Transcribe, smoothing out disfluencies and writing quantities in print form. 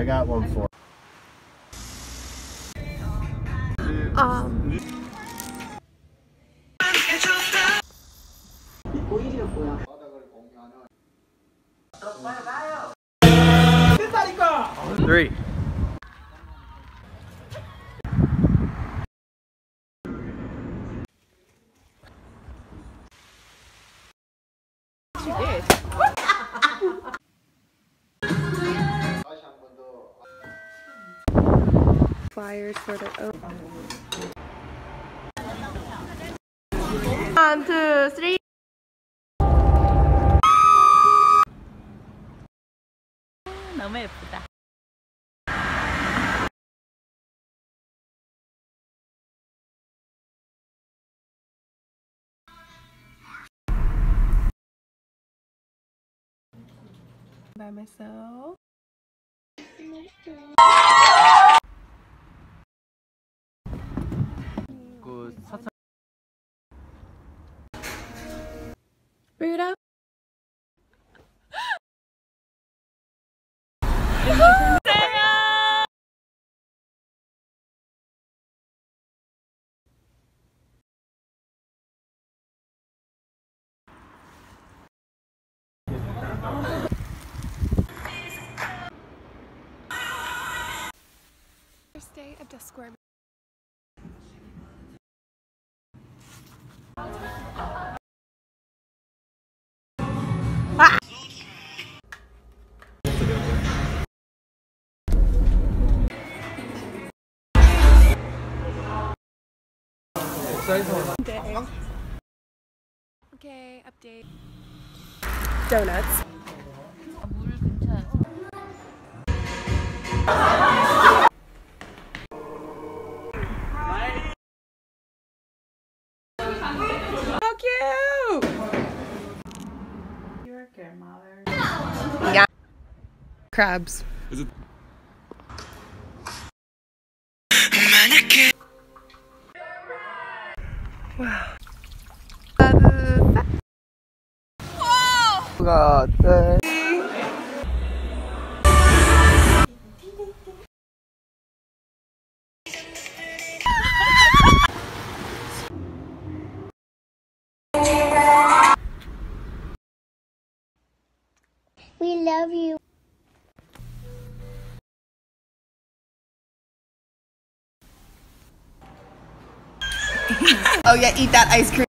I got one for three. Flyers for their own. 1, 2, 3. 너무 예쁘다. By myself. Rudo. First day of Discord. Okay, update. Donuts. How cute! Your grandmother. Yeah. Crabs. Is it? Wow. Whoa! God dang. We love you. Oh yeah, eat that ice cream.